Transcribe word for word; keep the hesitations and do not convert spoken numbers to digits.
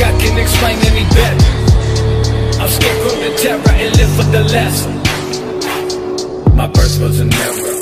think I can explain any better. I'm scared from the terror and live for the lesson. My birth was an error.